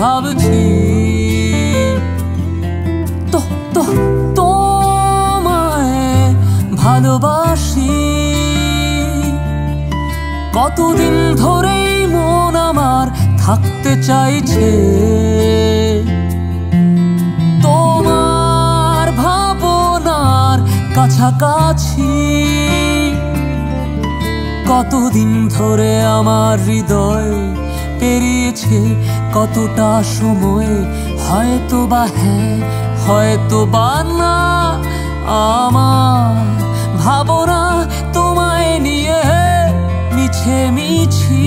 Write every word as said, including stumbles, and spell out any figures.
ভাবছি তো তো তোমায় ভালোবাসি। কতদিন ধরেই মন আমার থাকতে চাইছে তোমার ভাবনার কাছাকাছি। কতদিন ধরে আমার হৃদয় পেরিয়েছে কতটা সময়, হয়তো বা হ্যাঁ হয়তো বা না। আমার ভাবনা তোমায় নিয়ে মিছে মিছি।